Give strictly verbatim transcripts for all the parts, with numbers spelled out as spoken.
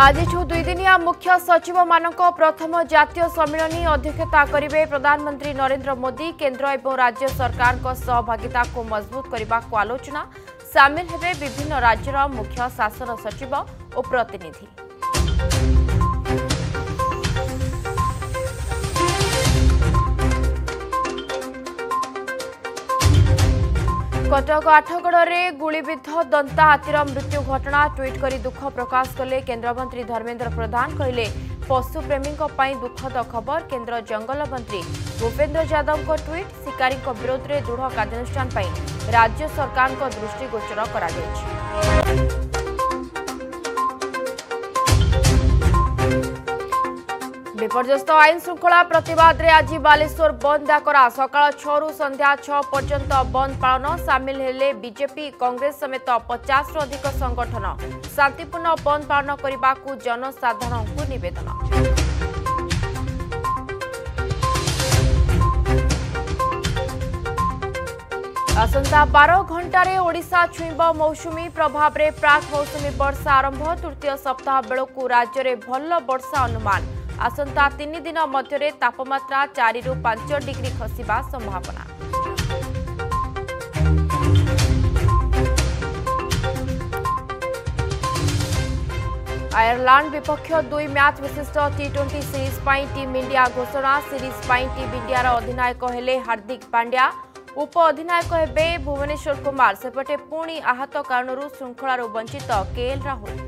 आज दुईदिनिया मुख्य सचिव मानक प्रथम जातीय सम्मिलनी अध्यक्षता करेंगे प्रधानमंत्री नरेंद्र मोदी। केंद्र एवं राज्य सरकार को सहभागिता को मजबूत करने को आलोचना। सामिल हेबे विभिन्न राज्यर मुख्य शासन सचिव और प्रतिनिधि। कटक आठगड़ में गुलीबिध दंता हाथीर मृत्यु घटना ट्वीट करी दुख प्रकाश कले केंद्रमंत्री धर्मेंद्र प्रधान। कहले पशुप्रेमी दुखद खबर। केंद्र जंगल मंत्री भूपेन्द्र यादव को ट्वीट। शिकारी विरोध में दृढ़ कार्यानुष्ठान राज्य सरकार को दृष्टिगोचर कर। विपर्यस्त आईन श्रृंखला प्रतिवाद में आज बालेश्वर बंद डाकरा। सकाल छू संध्या छः पर्यंत बंद पालन। सामिल हेले बीजेपी कांग्रेस समेत पचास रु अधिक संगठन। शांतिपूर्ण बंद पालन करने को जनसाधारण को निवेदन। आसंता बार घंटे ओडिशा छुईब मौसुमी प्रभाव में प्राक मौसुमी वर्षा आरंभ। तृतीय सप्ताह बेलू राज्य में भल वर्षा अनुमान। आसंता तीन दिन मध्य तापमात्रा चारि रु पांच डिग्री खसवा संभावना। आयरलैंड विपक्ष दुई मैच विशिष्ट टी ट्वेंटी सीरीज पर टीम इंडिया घोषणा। सीरीज पर टीम इंडिया अधिनायक हेले हार्दिक पांड्या। उप अधिनायक हेबे भुवनेश्वर कुमार। सेपटे पुणी आहत कारण श्रृंखलार वंचित केएल राहुल।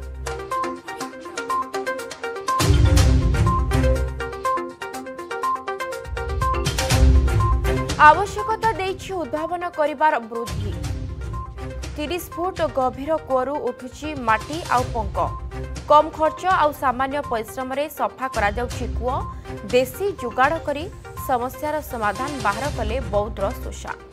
आवश्यकता देछि उद्भावन करिबार वृद्धि। तीस फुट गभीर कूअरू उठुछि माटी आउ पंक। कम खर्च आउ सामान्य परिश्रम रे सफा करा जाउछि कूओ। देसी जुगाड़ करी समस्यार समाधान बाहर कले बौद्ध शोषा।